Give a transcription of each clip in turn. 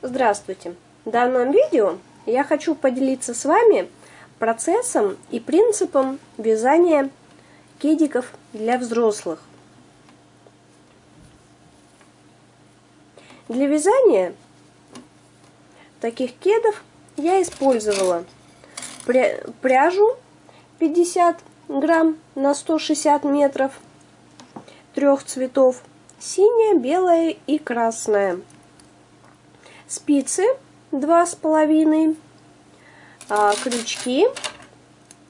Здравствуйте! В данном видео я хочу поделиться с вами процессом и принципом вязания кедиков для взрослых. Для вязания таких кедов я использовала пряжу 50 грамм на 160 метров трех цветов: синяя, белая и красная. Спицы 2,5, крючки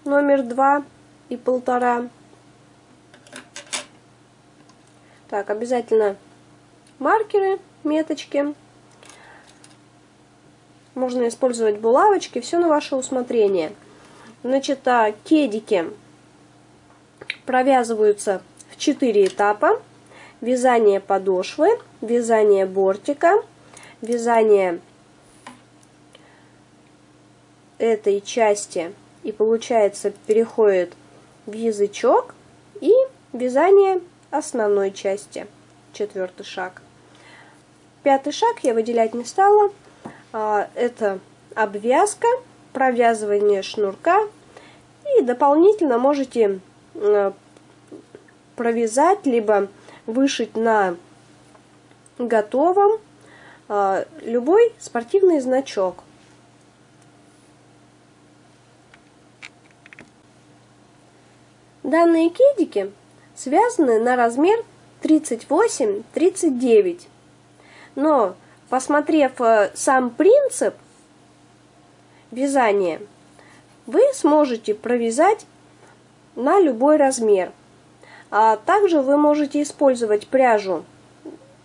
номер 2 и 1,5. Так, обязательно маркеры, меточки. Можно использовать булавочки, все на ваше усмотрение. Значит, кедики провязываются в 4 этапа: вязание подошвы, вязание бортика, вязание этой части, и получается переходит в язычок, и вязание основной части, 4-й шаг. 5-й шаг я выделять не стала, это обвязка, провязывание шнурка, и дополнительно можете провязать либо вышить на готовом любой спортивный значок. Данные кедики связаны на размер 38-39, но, посмотрев сам принцип вязания, вы сможете провязать на любой размер. А также вы можете использовать пряжу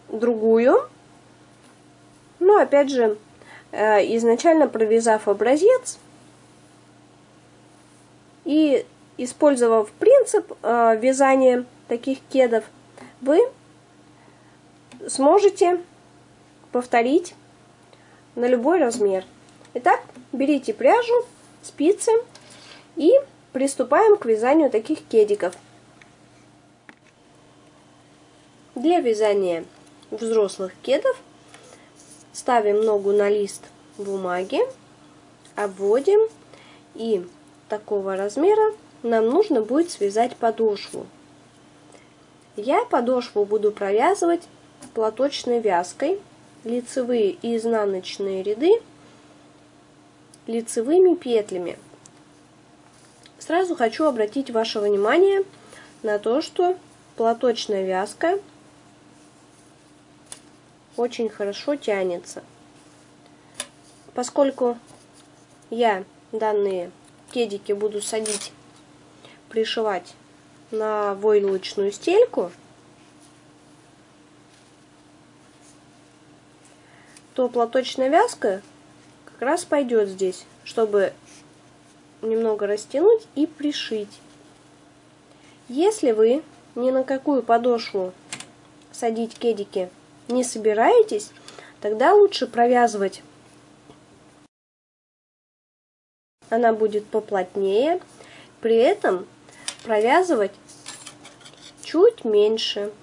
другую. Но опять же, изначально провязав образец и использовав принцип вязания таких кедов, вы сможете повторить на любой размер. Итак, берите пряжу, спицы и приступаем к вязанию таких кедиков. Для вязания взрослых кедов ставим ногу на лист бумаги, обводим, и такого размера нам нужно будет связать подошву. Я подошву буду провязывать платочной вязкой, лицевые и изнаночные ряды лицевыми петлями. Сразу хочу обратить ваше внимание на то, что платочная вязка очень хорошо тянется. Поскольку я данные кедики буду садить, пришивать на войлочную стельку, то платочная вязка как раз пойдет здесь, чтобы немного растянуть и пришить. Если вы ни на какую подошву садить кедики не собираетесь, тогда лучше провязывать. Она будет поплотнее, при этом провязывать чуть меньше,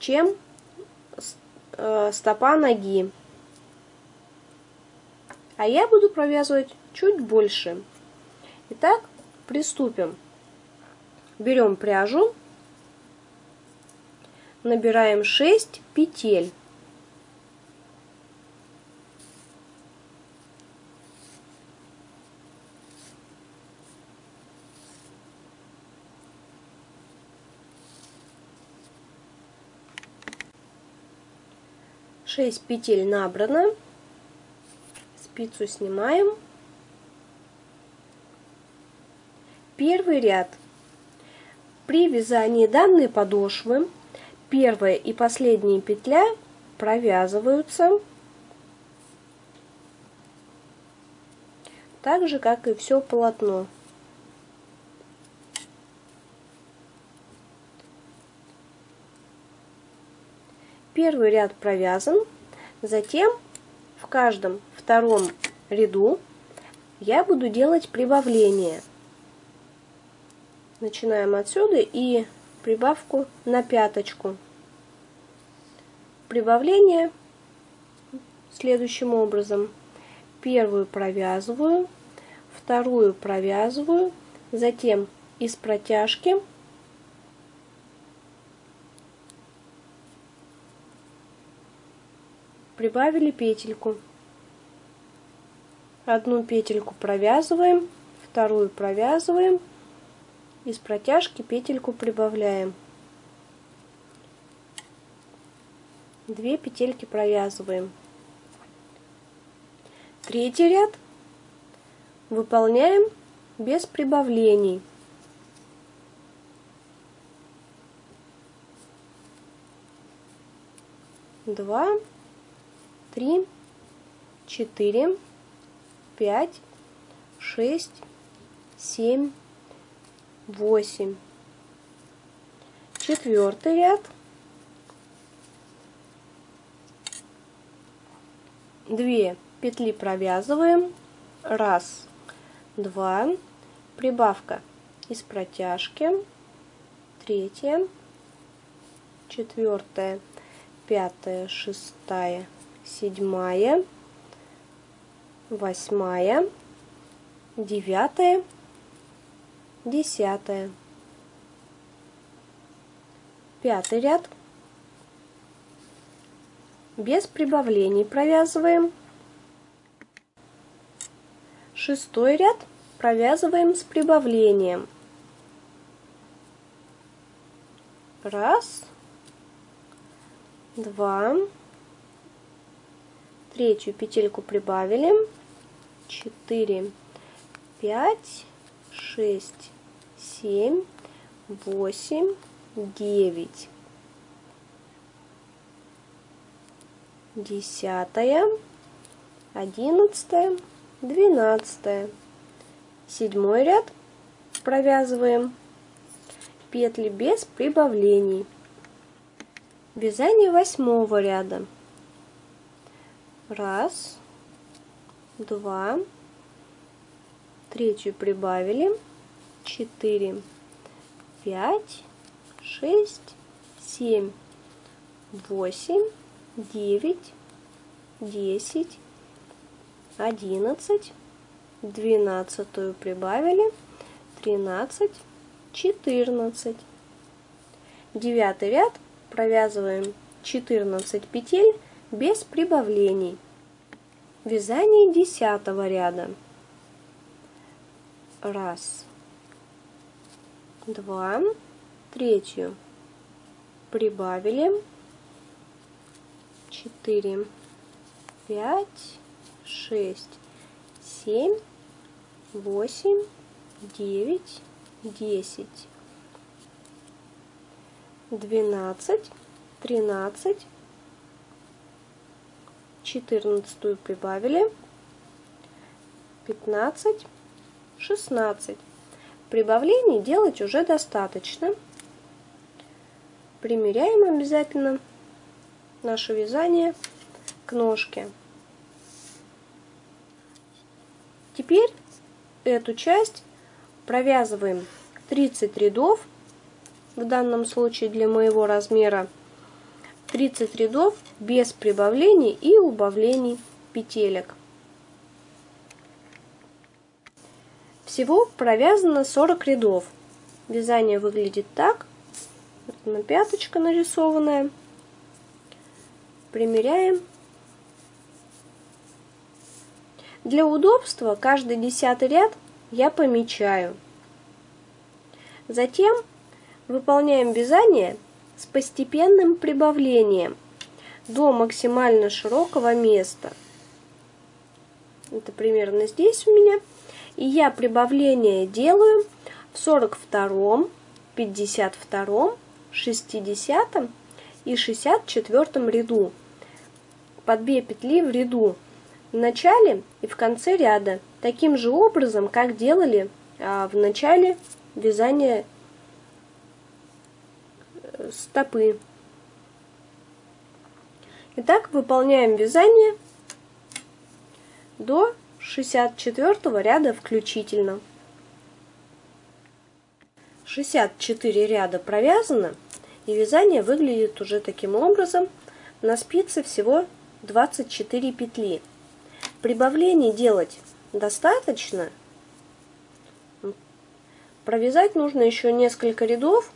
чем стопа ноги. А я буду провязывать чуть больше. Итак, приступим. Берем пряжу. Набираем 6 петель. Шесть петель набрано. Спицу снимаем. Первый ряд. При вязании данной подошвы первая и последняя петля провязываются так же, как и все полотно. Первый ряд провязан, затем в каждом втором ряду я буду делать прибавление. Начинаем отсюда и прибавку на пяточку. Прибавление следующим образом. Первую провязываю, вторую провязываю, затем из протяжки прибавили петельку. Одну петельку провязываем, вторую провязываем, из протяжки петельку прибавляем. Две петельки провязываем. Третий ряд выполняем без прибавлений. Два, три, четыре, пять, шесть, семь, восемь. Четвертый ряд. Две петли провязываем. Раз, два, прибавка из протяжки. Третья, четвертая, пятая, шестая, седьмая, восьмая, девятая, десятая. Пятый ряд. Без прибавлений провязываем. Шестой ряд провязываем с прибавлением. Раз, два, третью петельку прибавили. Четыре, пять, шесть, семь, восемь, девять. Десятая, одиннадцатая, двенадцатая. Седьмой ряд провязываем петли без прибавлений. Вязание восьмого ряда. Раз, два, третью прибавили, четыре, пять, шесть, семь, восемь, девять, десять, одиннадцать, двенадцатую прибавили, тринадцать, четырнадцать. Девятый ряд провязываем 14 петель без прибавлений. Вязание десятого ряда. Раз, два, третью прибавили, 4, 5, 6, 7, 8, 9, 10, 12, 13, 14 прибавили, 15, 16. Прибавлений делать уже достаточно. Примеряем обязательно наше вязание к ножке. Теперь эту часть провязываем 30 рядов, в данном случае для моего размера 30 рядов без прибавлений и убавлений петелек. Всего провязано 40 рядов. Вязание выглядит так. Одна пяточка нарисованная. Примеряем. Для удобства каждый 10-й ряд я помечаю. Затем выполняем вязание с постепенным прибавлением до максимально широкого места. Это примерно здесь у меня. И я прибавление делаю в 42-м, 52-м, 60-м и 64-м ряду. По 2 петли в ряду в начале и в конце ряда. Таким же образом, как делали в начале вязания стопы. Итак, выполняем вязание до 64 ряда включительно. 64 ряда провязано, и вязание выглядит уже таким образом. На спице всего 24 петли. Прибавлений делать достаточно. Провязать нужно еще несколько рядов.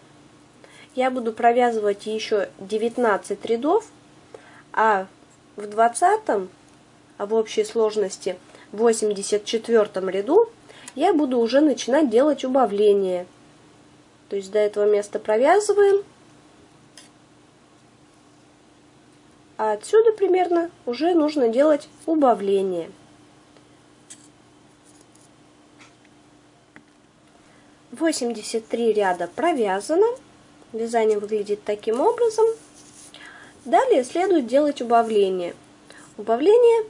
Я буду провязывать еще 19 рядов, а в 20-м, а в общей сложности в 84-м ряду я буду уже начинать делать убавление. То есть до этого места провязываем, а отсюда примерно уже нужно делать убавление. В 83 ряда провязано. Вязание выглядит таким образом. Далее следует делать убавление. Убавление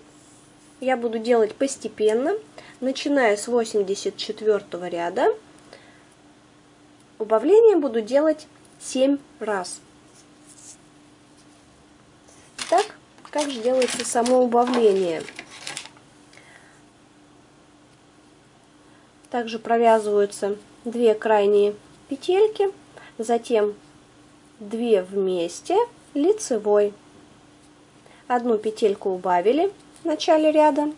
я буду делать постепенно, начиная с 84 ряда. Убавление буду делать 7 раз. Так, как же делается само убавление? Также провязываются 2 крайние петельки, затем 2 вместе лицевой. Одну петельку убавили в начале ряда.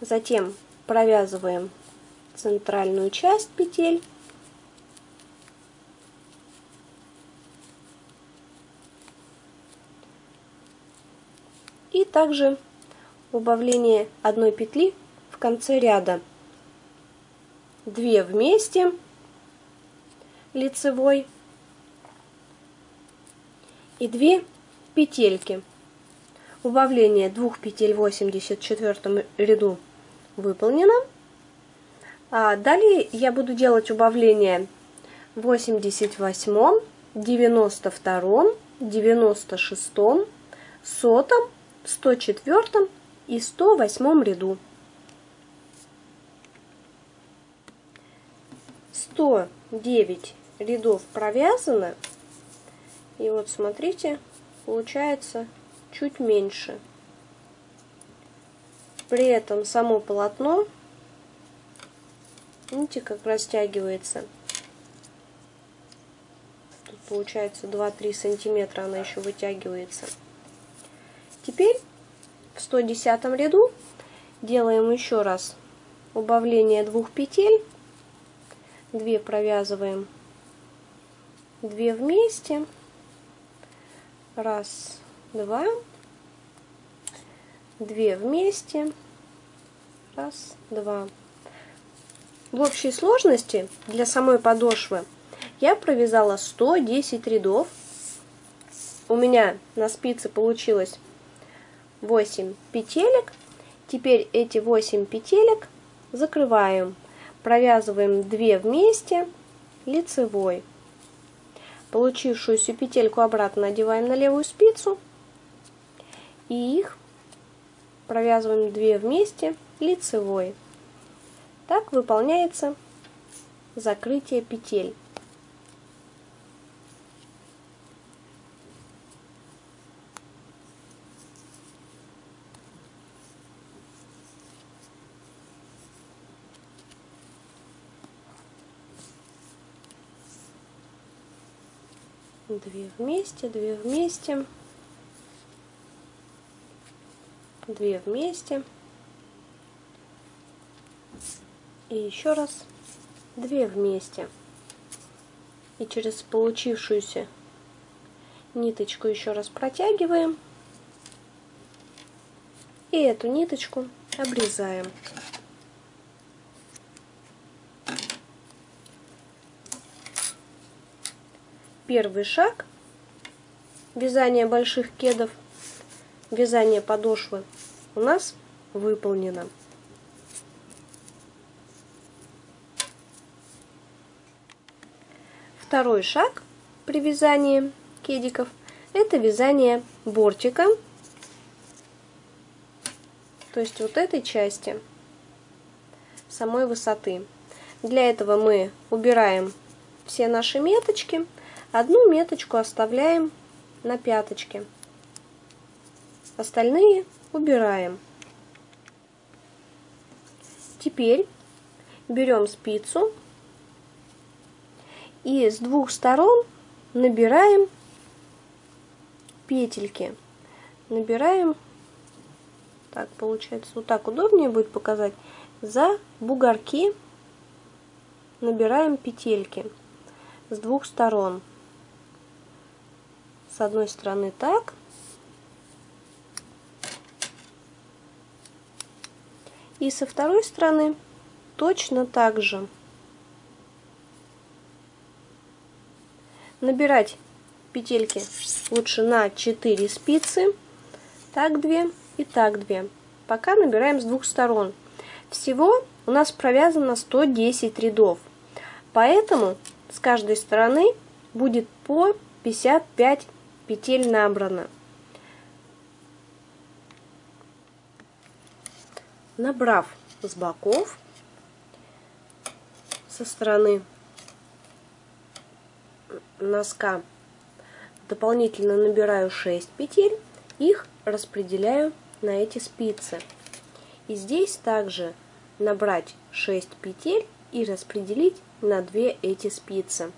Затем провязываем центральную часть петель. И также убавление одной петли в конце ряда. 2 вместе лицевой и 2 петельки. Убавление 2 петель в 84 ряду выполнено. А далее я буду делать убавление в 88, 92, 96, 100, 104 и 108 ряду. 109 рядов провязано. И вот смотрите, получается чуть меньше. При этом само полотно, видите, как растягивается. Тут получается 2-3 сантиметра, она еще вытягивается. Теперь в 110 ряду делаем еще раз убавление 2 петель. 2 провязываем, 2 вместе. 1, 2, 2 вместе. 1, 2. В общей сложности для самой подошвы я провязала 110 рядов. У меня на спице получилось 8 петелек. Теперь эти 8 петелек закрываем. Провязываем 2 вместе лицевой. Получившуюся петельку обратно надеваем на левую спицу. И их провязываем 2 вместе лицевой. Так выполняется закрытие петель. Две вместе, 2 вместе, 2 вместе. И еще раз 2 вместе. И через получившуюся ниточку еще раз протягиваем. И эту ниточку обрезаем. Первый шаг вязания больших кедов, вязание подошвы у нас выполнено. Второй шаг при вязании кедиков – это вязание бортика, то есть вот этой части самой высоты. Для этого мы убираем все наши меточки, одну меточку оставляем на пяточке, остальные убираем. Теперь берем спицу и с двух сторон набираем петельки. Набираем, так получается, вот так удобнее будет показать, за бугорки набираем петельки с двух сторон. С одной стороны так, и со второй стороны точно так же. Набирать петельки лучше на 4 спицы, так 2 и так 2, пока набираем с двух сторон. Всего у нас провязано 110 рядов, поэтому с каждой стороны будет по 55 петель набрано. Набрав с боков, со стороны носка дополнительно набираю 6 петель, их распределяю на эти спицы. И здесь также набрать 6 петель и распределить на 2 эти спицы.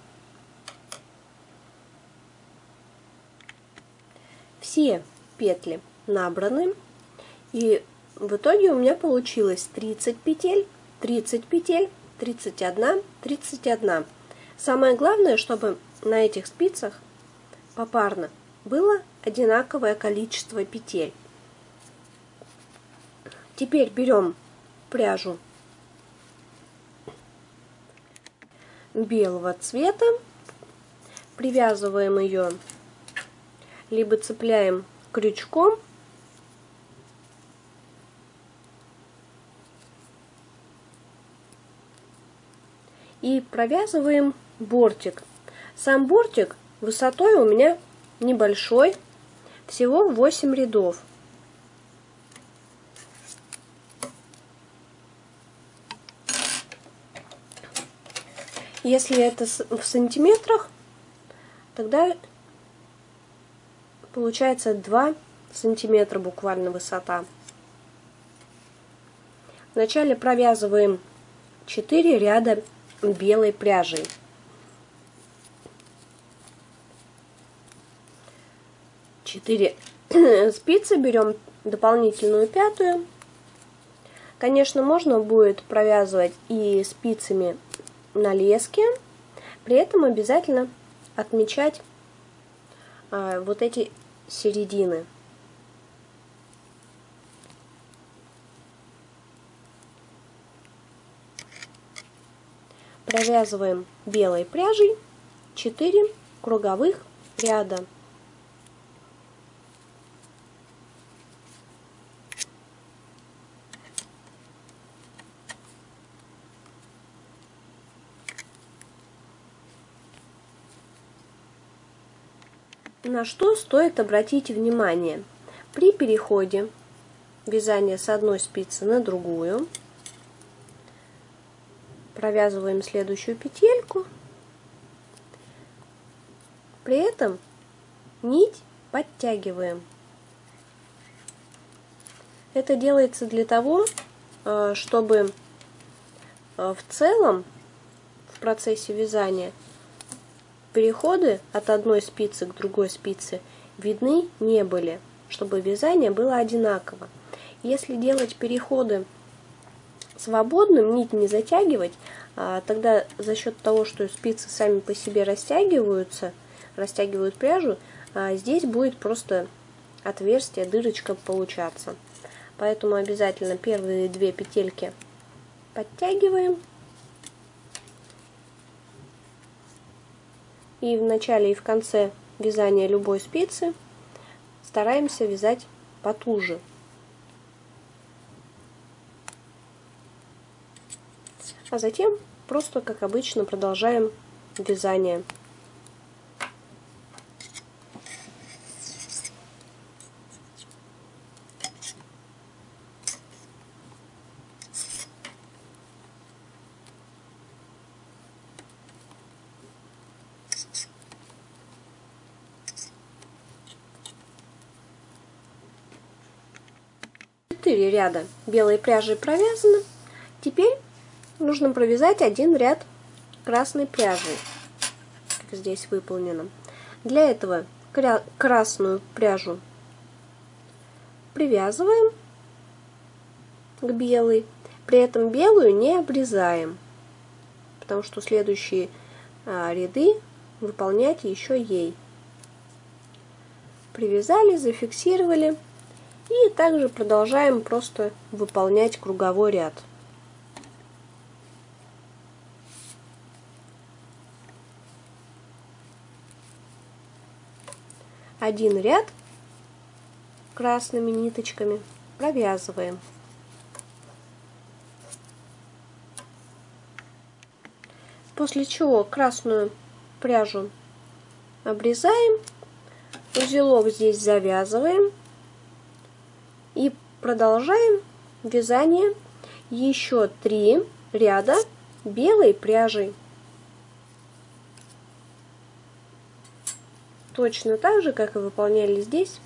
Все петли набраны, и в итоге у меня получилось 30 петель, 30 петель, 31, 31. Самое главное, чтобы на этих спицах попарно было одинаковое количество петель. Теперь берем пряжу белого цвета, привязываем ее, либо цепляем крючком, и провязываем бортик. Сам бортик высотой у меня небольшой, всего 8 рядов. Если это в сантиметрах, тогда получается 2 сантиметра буквально высота. Вначале провязываем 4 ряда белой пряжей. Четыре спицы, берем дополнительную пятую. Конечно, можно будет провязывать и спицами на леске, при этом обязательно отмечать вот эти середины. Провязываем белой пряжей 4 круговых ряда. На что стоит обратить внимание? При переходе вязания с одной спицы на другую провязываем следующую петельку, при этом нить подтягиваем. Это делается для того, чтобы в целом в процессе вязания переходы от одной спицы к другой спице видны не были, чтобы вязание было одинаково. Если делать переходы свободным, нить не затягивать, тогда за счет того, что спицы сами по себе растягиваются, растягивают пряжу, здесь будет просто отверстие, дырочка получаться. Поэтому обязательно первые 2 петельки подтягиваем. И в начале и в конце вязания любой спицы стараемся вязать потуже. А затем просто, как обычно, продолжаем вязание. Ряда белой пряжи провязаны. Теперь нужно провязать 1 ряд красной пряжи. здесь выполнено. Для этого красную пряжу привязываем к белой, при этом белую не обрезаем, потому что следующие ряды выполнять еще ей. Привязали, зафиксировали и также продолжаем просто выполнять круговой ряд. Один ряд красными ниточками провязываем. После чего красную пряжу обрезаем, узелок здесь завязываем и продолжаем вязание еще 3 ряда белой пряжей. Точно так же, как и выполняли здесь,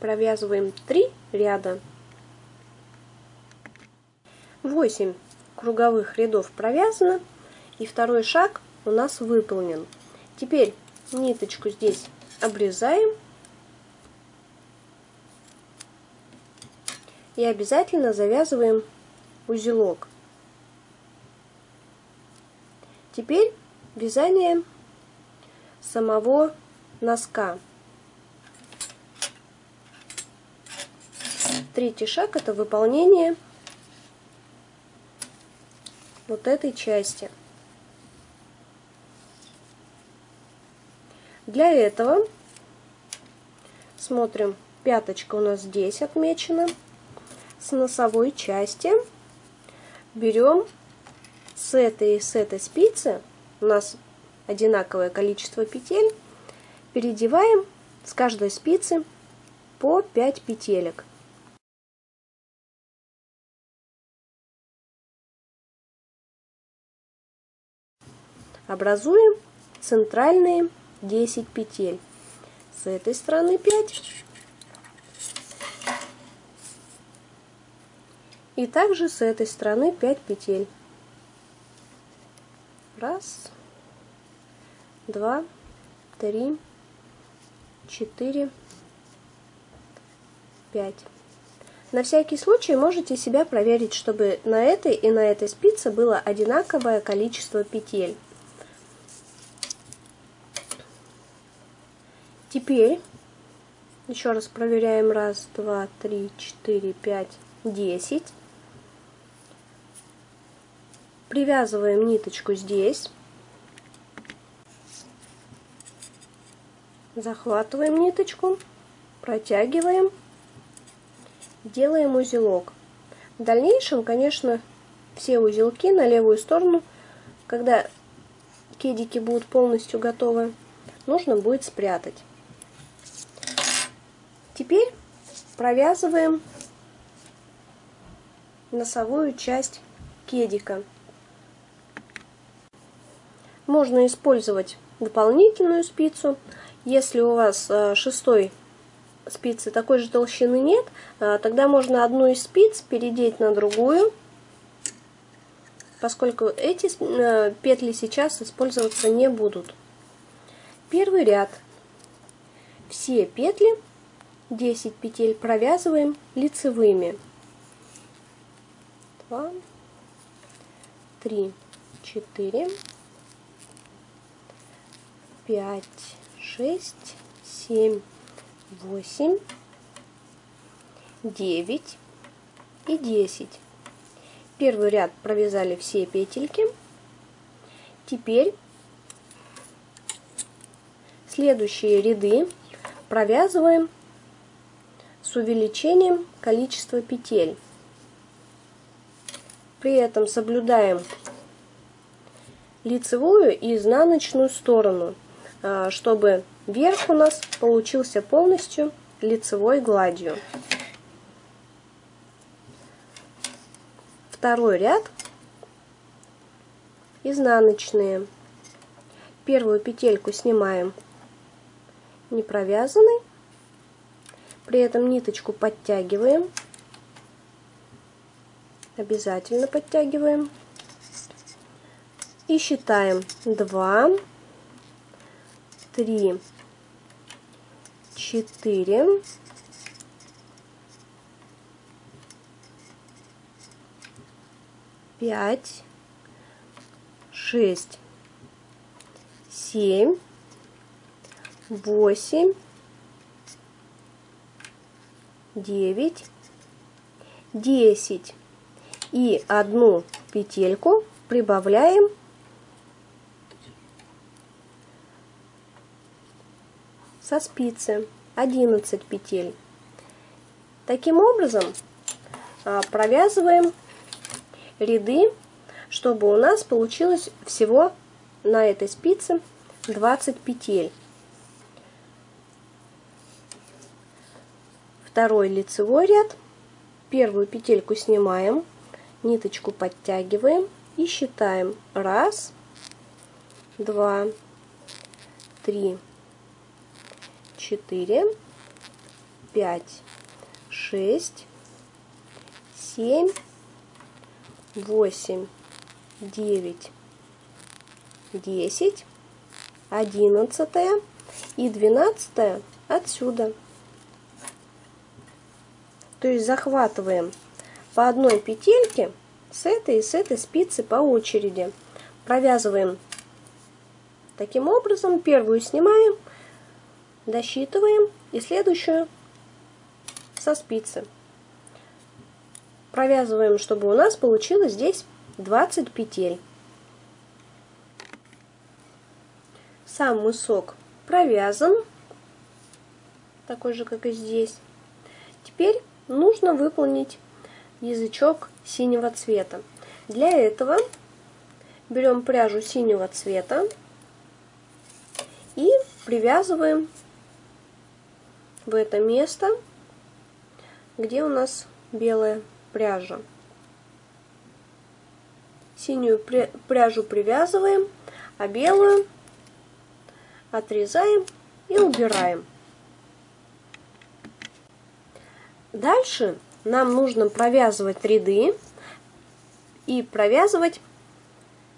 провязываем 3 ряда. 8 круговых рядов провязано, и второй шаг у нас выполнен. Теперь ниточку здесь обрезаем и обязательно завязываем узелок. Теперь вязание самого носка. Третий шаг — это выполнение вот этой части. Для этого смотрим, пяточка у нас здесь отмечена. С носовой части берем с этой и с этой спицы, у нас одинаковое количество петель, передеваем с каждой спицы по 5 петелек. Образуем центральные 10 петель. С этой стороны 5. И также с этой стороны 5 петель. 1, 2, 3, 4, 5. На всякий случай можете себя проверить, чтобы на этой и на этой спице было одинаковое количество петель. Теперь еще раз проверяем 1, 2, 3, 4, 5, 10. Привязываем ниточку здесь. Захватываем ниточку, протягиваем, делаем узелок. В дальнейшем, конечно, все узелки на левую сторону, когда кедики будут полностью готовы, нужно будет спрятать. Теперь провязываем носовую часть кедика. Можно использовать дополнительную спицу. Если у вас 6-й спицы такой же толщины нет, тогда можно одну из спиц передеть на другую, поскольку эти петли сейчас использоваться не будут. Первый ряд. Все петли, 10 петель, провязываем лицевыми. 2, 3, 4, 5, 6, 7, 8, 9 и 10. Первый ряд провязали все петельки. Теперь следующие ряды провязываем с увеличением количества петель. При этом соблюдаем лицевую и изнаночную сторону, чтобы верх у нас получился полностью лицевой гладью. Второй ряд. Изнаночные. Первую петельку снимаем непровязанной. При этом ниточку подтягиваем. Обязательно подтягиваем. И считаем 2, три, четыре, пять, шесть, семь, восемь, девять, десять. И одну петельку прибавляем со спицы. 11 петель. Таким образом провязываем ряды, чтобы у нас получилось всего на этой спице 20 петель. Второй лицевой ряд. Первую петельку снимаем, ниточку подтягиваем и считаем 1, 2, 3, 4, 5, 6, 7, 8, 9, 10, 11 и 12 отсюда. То есть захватываем по одной петельке с этой спицы по очереди. Провязываем таким образом, первую снимаем, досчитываем и следующую со спицы. Провязываем, чтобы у нас получилось здесь 20 петель. Сам мысок провязан, такой же, как и здесь. Теперь нужно выполнить язычок синего цвета. Для этого берем пряжу синего цвета и привязываем в это место, где у нас белая пряжа. Синюю пряжу привязываем, а белую отрезаем и убираем. Дальше нам нужно провязывать ряды и провязывать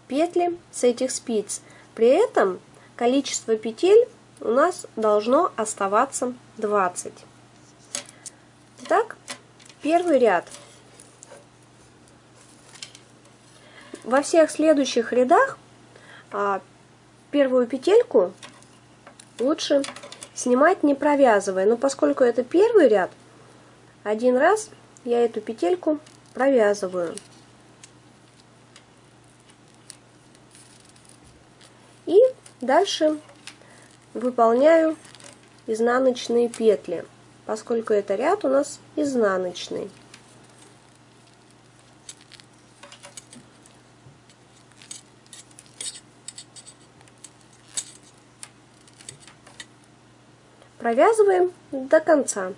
петли с этих спиц. При этом количество петель у нас должно оставаться 20. Итак, первый ряд. Во всех следующих рядах первую петельку лучше снимать не провязывая. Но поскольку это первый ряд, один раз я эту петельку провязываю. И дальше выполняю изнаночные петли, поскольку это ряд у нас изнаночный. Провязываем до конца.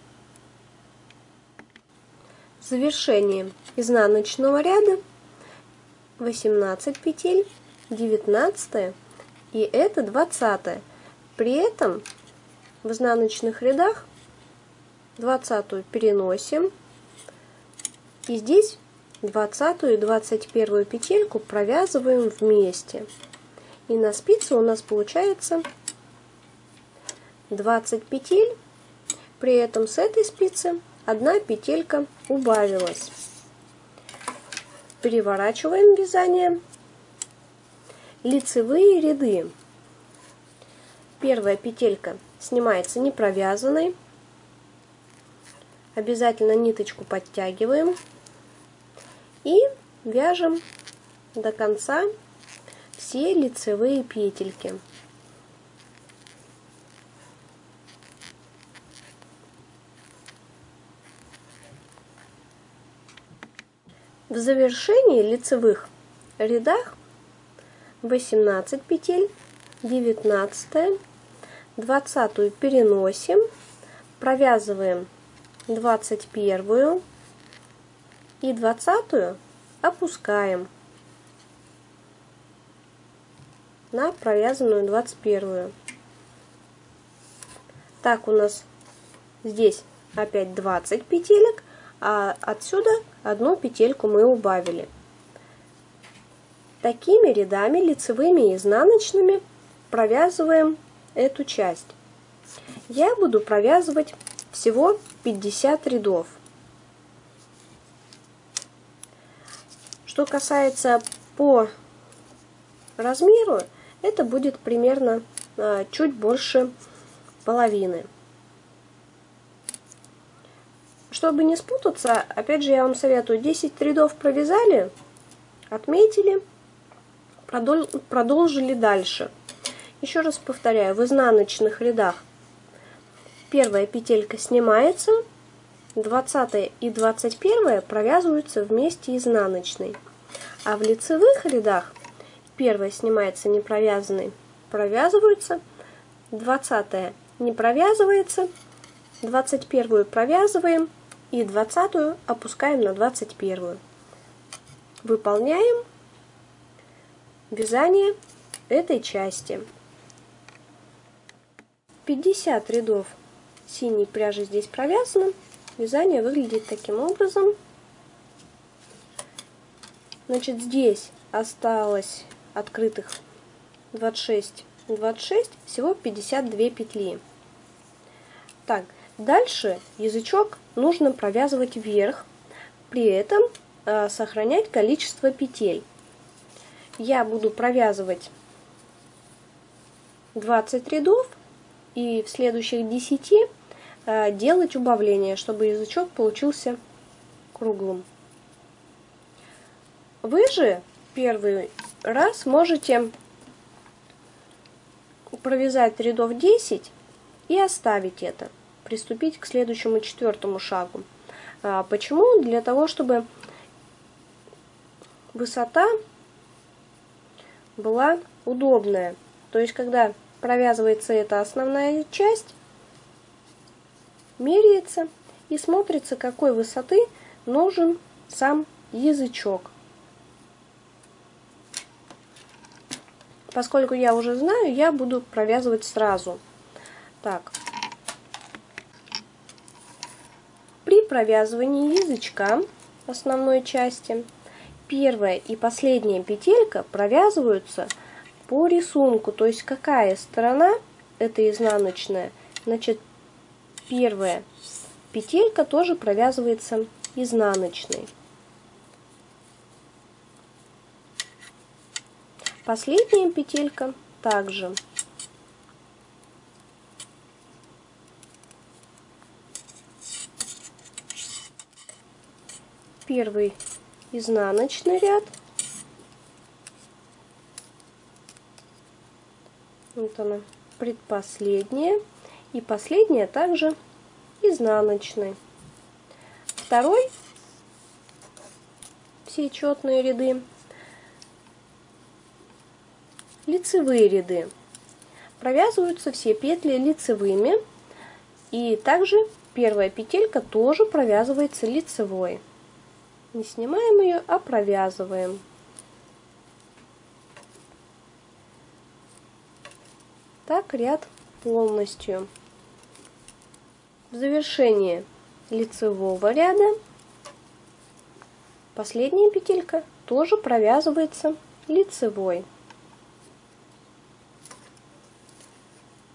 Завершение изнаночного ряда 18 петель, 19 и это 20. При этом в изнаночных рядах 20 переносим и здесь 20 и 21 петельку провязываем вместе. И на спице у нас получается 20 петель, при этом с этой спицы одна петелька убавилась. Переворачиваем вязание. Лицевые ряды. Первая петелька снимается не провязанной. Обязательно ниточку подтягиваем и вяжем до конца все лицевые петельки. В завершении лицевых рядах 18 петель, 19, 20 переносим, провязываем 21 и 20 опускаем на провязанную 21. Так у нас здесь опять 20 петелек, а отсюда одну петельку мы убавили. Такими рядами, лицевыми и изнаночными, провязываем эту часть. Я буду провязывать всего 50 рядов. Что касается по размеру, это будет примерно чуть больше половины. Чтобы не спутаться, опять же я вам советую, 10 рядов провязали, отметили, продолжили дальше. Еще раз повторяю, в изнаночных рядах первая петелька снимается, 20 и 21 провязываются вместе изнаночной. А в лицевых рядах первая снимается не провязанной, провязываются, 20 не провязывается, 21 провязываем и 20 опускаем на 21. Выполняем вязание этой части. 50 рядов синей пряжи здесь провязано. Вязание выглядит таким образом. Значит, здесь осталось открытых 26, всего 52 петли. Так, дальше язычок нужно провязывать вверх, при этом сохранять количество петель. Я буду провязывать 20 рядов и в следующих 10 делать убавление, чтобы язычок получился круглым. Вы же первый раз можете провязать рядов 10 и оставить это, приступить к следующему 4-му шагу. Почему? Для того, чтобы высота была удобная. То есть, когда провязывается эта основная часть, меряется и смотрится, какой высоты нужен сам язычок. Поскольку я уже знаю, я буду провязывать сразу. Так. При провязывании язычка основной части первая и последняя петелька провязываются по рисунку, то есть какая сторона это изнаночная, значит, первая петелька тоже провязывается изнаночной. Последняя петелька также. Первый изнаночный ряд. Вот она, предпоследняя. И последняя также изнаночный. Второй, все четные ряды. Лицевые ряды. Провязываются все петли лицевыми. И также первая петелька тоже провязывается лицевой. Не снимаем ее, а провязываем. Так, ряд полностью. В завершении лицевого ряда последняя петелька тоже провязывается лицевой.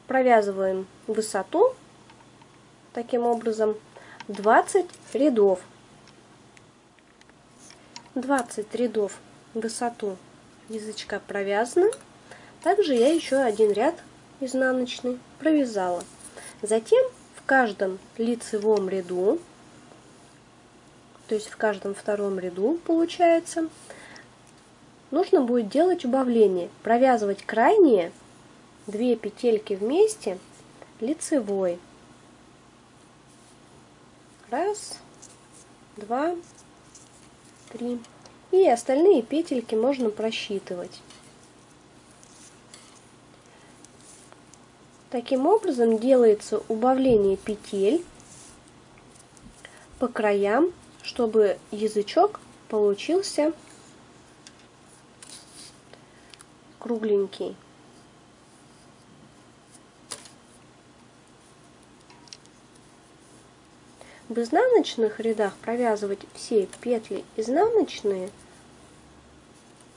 Провязываем высоту, таким образом, 20 рядов. 20 рядов высоту язычка провязано. Также я еще один ряд изнаночный провязала. Затем в каждом лицевом ряду, то есть в каждом втором ряду получается, нужно будет делать убавление, провязывать крайние 2 петельки вместе лицевой. 1, 2, 3. И остальные петельки можно просчитывать. Таким образом делается убавление петель по краям, чтобы язычок получился кругленький. В изнаночных рядах провязывать все петли изнаночные.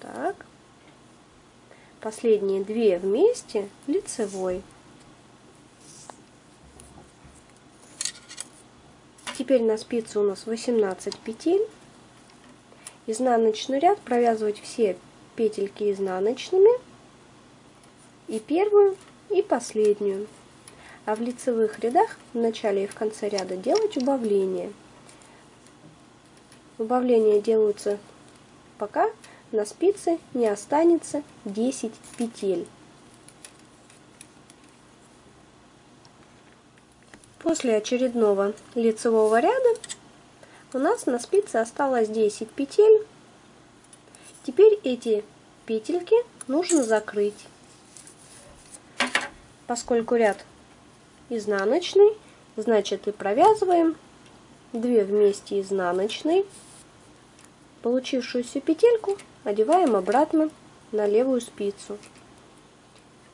Так, последние 2 вместе лицевой. Теперь на спице у нас 18 петель. Изнаночный ряд провязывать все петельки изнаночными, и первую, и последнюю. А в лицевых рядах в начале и в конце ряда делать убавление. Убавления делаются, пока на спице не останется 10 петель. После очередного лицевого ряда у нас на спице осталось 10 петель. Теперь эти петельки нужно закрыть. Поскольку ряд изнаночный, значит и провязываем 2 вместе изнаночной. Получившуюся петельку одеваем обратно на левую спицу.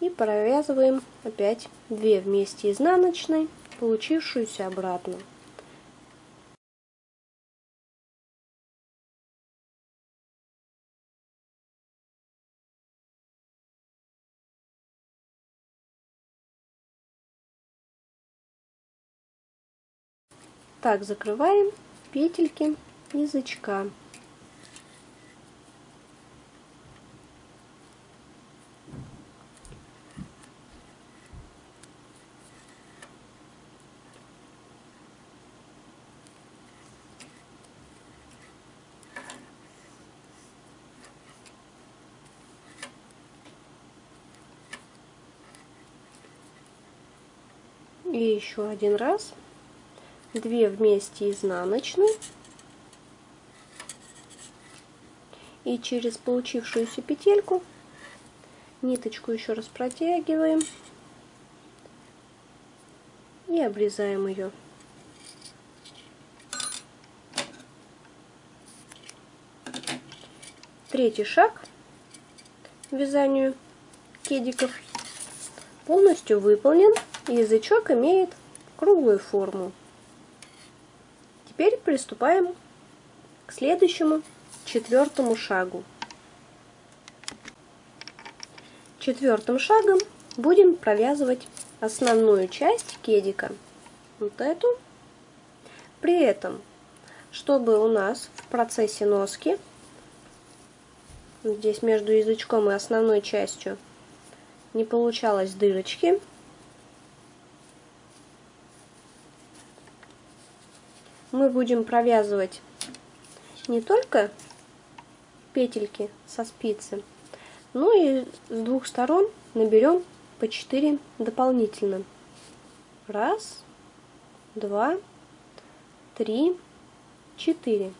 И провязываем опять 2 вместе изнаночной, получившуюся обратно. Так, закрываем петельки язычка. И еще один раз. 2 вместе изнаночной, и через получившуюся петельку ниточку еще раз протягиваем и обрезаем ее. Третий шаг к вязанию кедиков полностью выполнен, и язычок имеет круглую форму. Теперь приступаем к следующему, 4-му шагу. 4-м шагом будем провязывать основную часть кедика, вот эту. При этом, чтобы у нас в процессе носки, здесь между язычком и основной частью, не получалось дырочки, мы будем провязывать не только петельки со спицы, но и с двух сторон наберем по 4 дополнительно. 1, 2, 3, 4.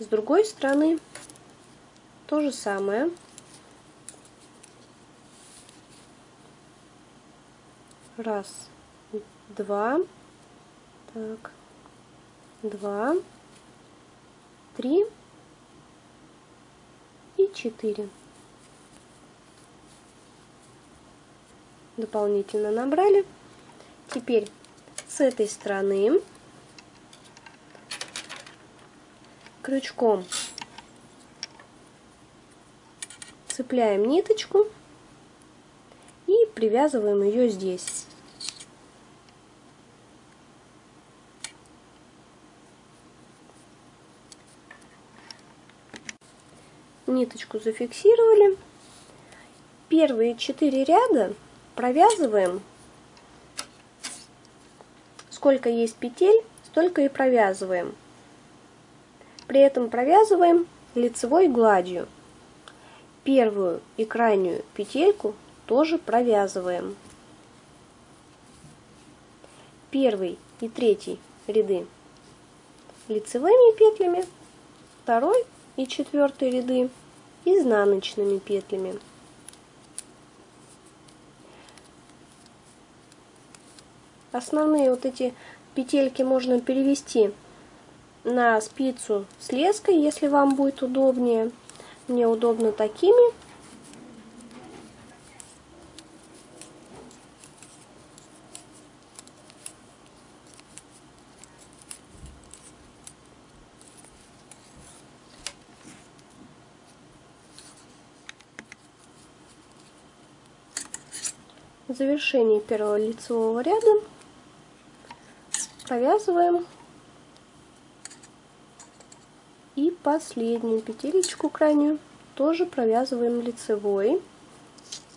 С другой стороны то же самое. Раз, два, так. 2, 3 и 4. Дополнительно набрали. Теперь с этой стороны крючком цепляем ниточку и привязываем ее здесь. Ниточку зафиксировали. Первые 4 ряда провязываем. Сколько есть петель, столько и провязываем. При этом провязываем лицевой гладью. Первую и крайнюю петельку тоже провязываем. Первый и третий ряды лицевыми петлями, второй и четвертые ряды изнаночными петлями. Основные вот эти петельки можно перевести на спицу с леской, если вам будет удобнее. Мне удобно такими. В завершении первого лицевого ряда провязываем последнюю петелечку крайнюю тоже провязываем лицевой,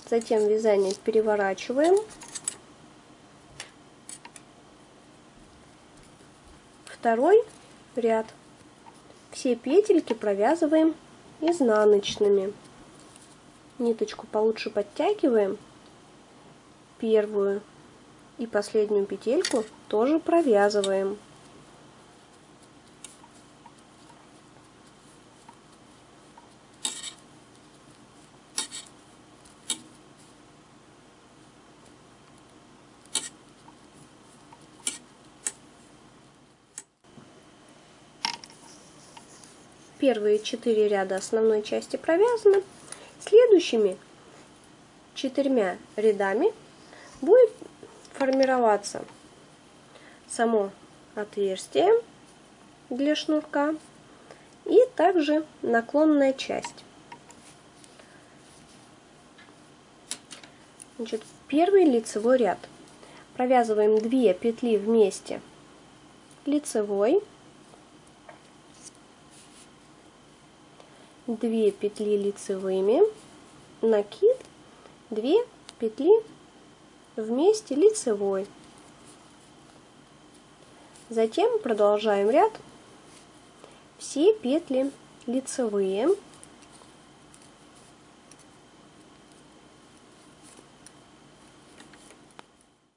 затем вязание переворачиваем, второй ряд все петельки провязываем изнаночными, ниточку получше подтягиваем, первую и последнюю петельку тоже провязываем. Первые 4 ряда основной части провязаны. Следующими 4 рядами будет формироваться само отверстие для шнурка и также наклонная часть. Значит, первый лицевой ряд. Провязываем 2 петли вместе лицевой. 2 петли лицевыми, накид, 2 петли вместе лицевой. Затем продолжаем ряд, все петли лицевые,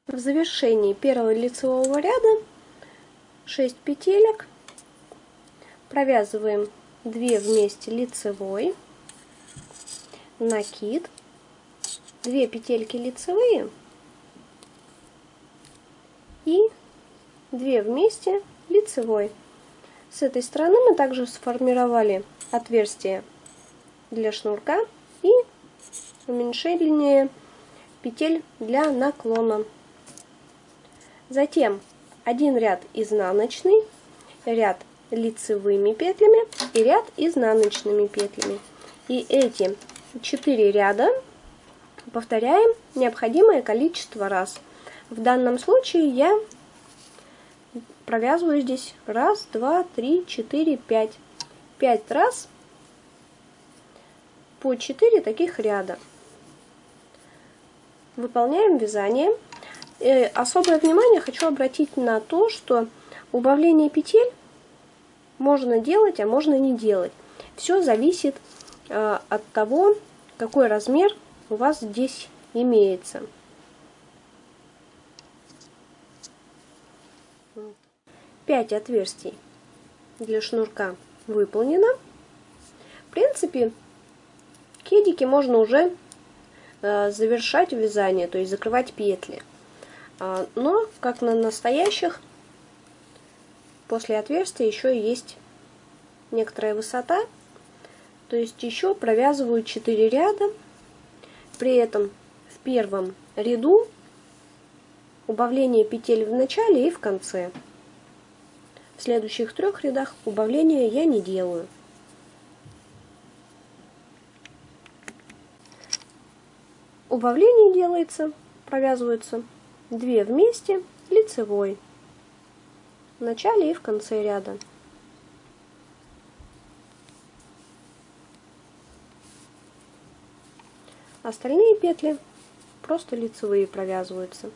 в завершении первого лицевого ряда 6 петелек провязываем 2 вместе лицевой, накид, 2 петельки лицевые и 2 вместе лицевой. С этой стороны мы также сформировали отверстие для шнурка и уменьшение петель для наклона. Затем 1 ряд изнаночный, ряд лицевыми петлями и ряд изнаночными петлями, и эти 4 ряда повторяем необходимое количество раз. В данном случае я провязываю здесь 1 2 3 4 5 5 раз по 4 таких ряда. Выполняем вязание. Особое внимание хочу обратить на то, что убавление петель можно делать, а можно не делать. Все зависит от того, какой размер у вас здесь имеется. Вот. 5 отверстий для шнурка выполнено. В принципе, кедики можно уже завершать вязание, то есть закрывать петли. Но, как на настоящих, после отверстия еще есть некоторая высота, то есть еще провязываю 4 ряда, при этом в первом ряду убавление петель в начале и в конце. В следующих 3 рядах убавления я не делаю. Убавление делается, провязываются 2 вместе лицевой, в начале и в конце ряда. Остальные петли просто лицевые провязываются.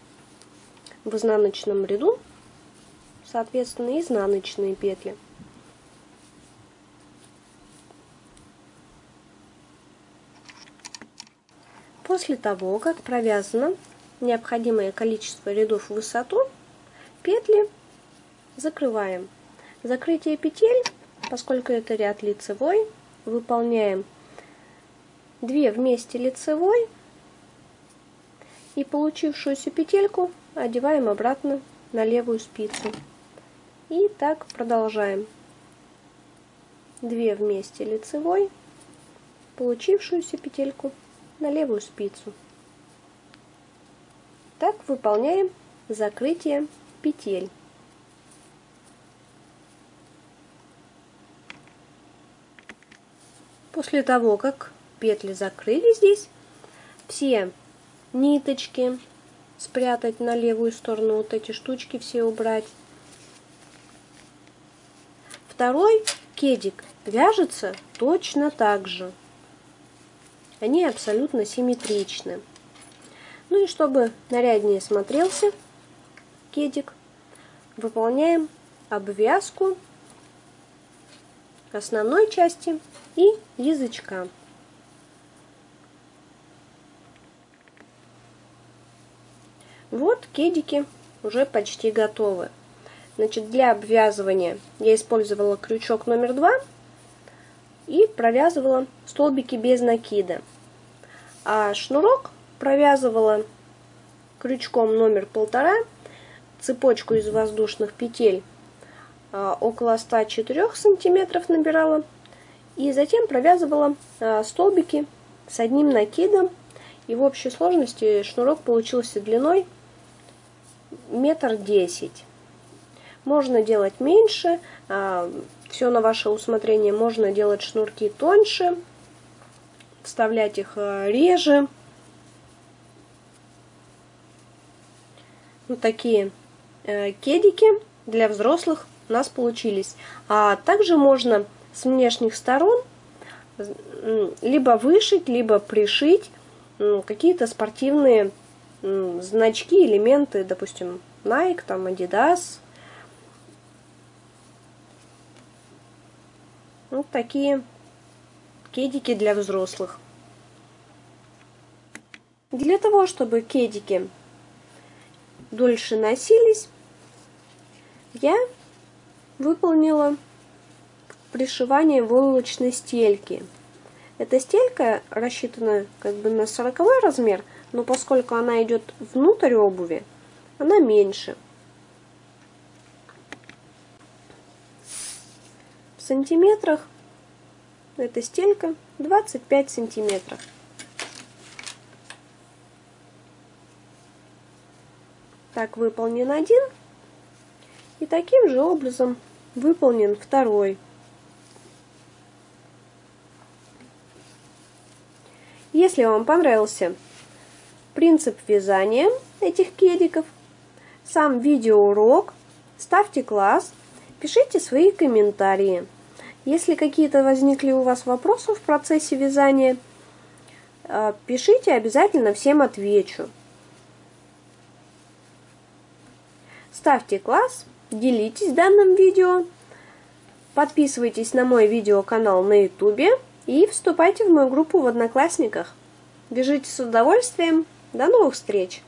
В изнаночном ряду, соответственно, изнаночные петли. После того, как провязано необходимое количество рядов в высоту, петли закрываем. Закрытие петель, поскольку это ряд лицевой, выполняем 2 вместе лицевой и получившуюся петельку одеваем обратно на левую спицу. И так продолжаем. 2 вместе лицевой, получившуюся петельку на левую спицу. Так выполняем закрытие петель. После того, как петли закрыли здесь, все ниточки спрятать на левую сторону, вот эти штучки все убрать. Второй Кедик вяжется точно так же. Они абсолютно симметричны. Ну и чтобы наряднее смотрелся кедик, выполняем обвязку основной части и язычка. Вот кедики уже почти готовы. Значит, для обвязывания я использовала крючок номер 2 и провязывала столбики без накида. А шнурок провязывала крючком номер 1,5, цепочку из воздушных петель около 104 сантиметров набирала. И затем провязывала столбики с одним накидом. И в общей сложности шнурок получился длиной 1,10 м. Можно делать меньше, все на ваше усмотрение. Можно делать шнурки тоньше, вставлять их реже. Вот такие кедики для взрослых у нас получились. А также можно с внешних сторон либо вышить, либо пришить какие-то спортивные значки, элементы, допустим, Nike, там Adidas. Вот такие кедики для взрослых. Для того, чтобы кедики дольше носились, я выполнила пришивание войлочной стельки. Эта стелька рассчитана как бы на 40-й размер, но поскольку она идет внутрь обуви, она меньше. В сантиметрах эта стелька 25 сантиметров. Так выполнен один, и таким же образом выполнен второй. Если вам понравился принцип вязания этих кедиков, сам видеоурок, ставьте класс, пишите свои комментарии. Если какие-то возникли у вас вопросы в процессе вязания, пишите, обязательно всем отвечу. Ставьте класс, делитесь данным видео, подписывайтесь на мой видеоканал на YouTube и вступайте в мою группу в Одноклассниках. Вяжите с удовольствием. До новых встреч!